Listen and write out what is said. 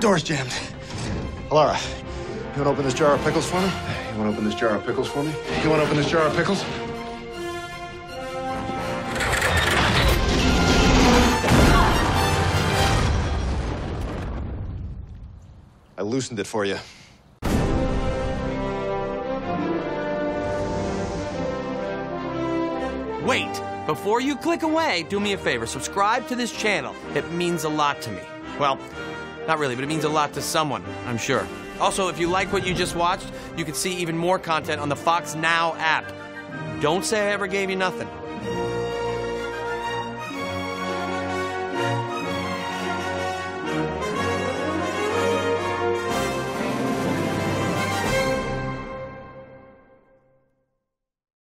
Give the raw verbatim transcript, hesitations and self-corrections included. Door's jammed. Alara, you want to open this jar of pickles for me? You want to open this jar of pickles for me? You want to open this jar of pickles? I loosened it for you. Wait, before you click away, do me a favor, subscribe to this channel. It means a lot to me. Well, not really, but it means a lot to someone, I'm sure. Also, if you like what you just watched, you can see even more content on the Fox Now app. Don't say I ever gave you nothing.